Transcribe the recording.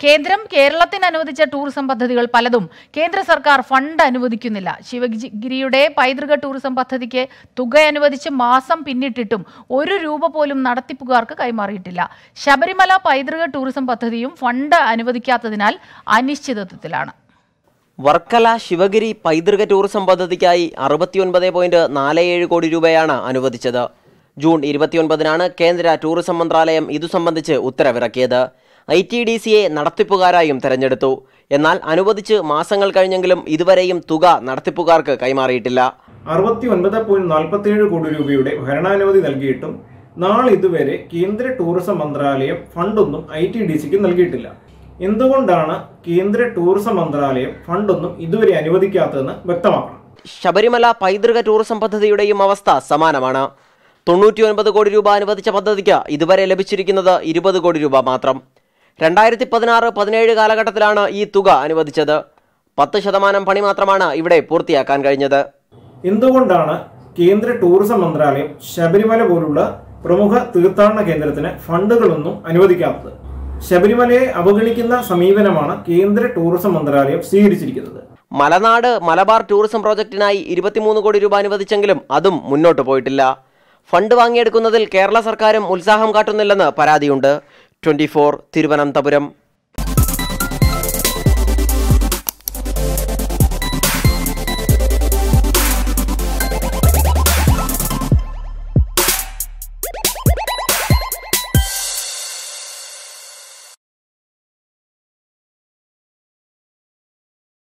Kendram, Kerala, and Anuvadicha tourism pathadical paladum, Kendra Sarkar, Funda Anuvadikunilla, Shivagiriude, Paidriga tourism pathadike, Tuga Anuvadicha Masam Pinititum, Uri Ruba Polum Narati Pugarka Kaimaritilla, Shabarimala Paidriga tourism pathadium, Funda Anuvadikatadinal, Anishchidatilana. Varkala, Shivagiri, Paidriga tourism pathadikai, Arabatian Bade point, Nale Kodi Rubayana, Anuvadichada, June Irvation Badana, Kendra, Tourism Mandralayam, Idusamandiche, Uttaraverakeda. ITDCA നടത്തിപ്പുകാരായും തെരഞ്ഞെടുത്തു. എന്നാൽ അനുവദിച്ച് മാസങ്ങൾ കഴിഞ്ഞെങ്കിലും ഇതുവരെയും തുക നടത്തിപ്പുകാർക്ക് കൈമാറിയിട്ടില്ല. 69.47 കോടി രൂപയുടെ ഭരണാനുമതി നൽകിയിട്ടും നാളെ ഇതുവരെ കേന്ദ്ര ടൂറിസം മന്ത്രാലയം ഫണ്ടൊന്നും ITDCക്ക് നൽകിയിട്ടില്ല. എന്തുകൊണ്ടാണ് കേന്ദ്ര ടൂറിസം മന്ത്രാലയം ഫണ്ടൊന്നും ഇതുവരെ അനുവദിക്കാത്തതെന്ന് വ്യക്തമാക്കണം. ശബരിമല പൈതൃക ടൂറിസം പദ്ധതിയുടെയും അവസ്ഥ സമാനമാണ്. 99 കോടി രൂപ അനുവദിച്ച പദ്ധതിക്ക് ഇതുവരെ ലഭിച്ചിരിക്കുന്നത് 20 കോടി രൂപ മാത്രം. 2016-17 കാലഘട്ടത്തിലാണ് ഈ തുക അനുവദിച്ചത്. 10% പണി മാത്രമാണ് ഇവിടെ പൂർത്തിയാക്കാൻ കഴിഞ്ഞത്. എന്തുകൊണ്ടാണ് കേന്ദ്ര ടൂറിസം മന്ത്രാലയം ശബരിമല പോലുള്ള പ്രമുഖ തീർത്ഥാടന കേന്ദ്രത്തിന് ഫണ്ടുകളൊന്നും അനുവദിക്കാത്തത്? ശബരിമലയെ അവഗണിക്കുന്ന സമീപനമാണ് കേന്ദ്ര ടൂറിസം മന്ത്രാലയം സ്വീകരിച്ചിരിക്കുന്നത്. മലനാട് മലബാർ ടൂറിസം പ്രോജക്റ്റിനായി 23 കോടി രൂപ അനുവദിച്ചെങ്കിലും അതും മുന്നോട്ട് പോയിട്ടില്ല. ഫണ്ട് വാങ്ങിയെടുക്കുന്നതിൽ കേരള സർക്കാരും ഉത്സാഹം കാട്ടുന്നില്ലെന്ന് പരാതിയുണ്ട്. 24 തിരുവനന്തപുരം.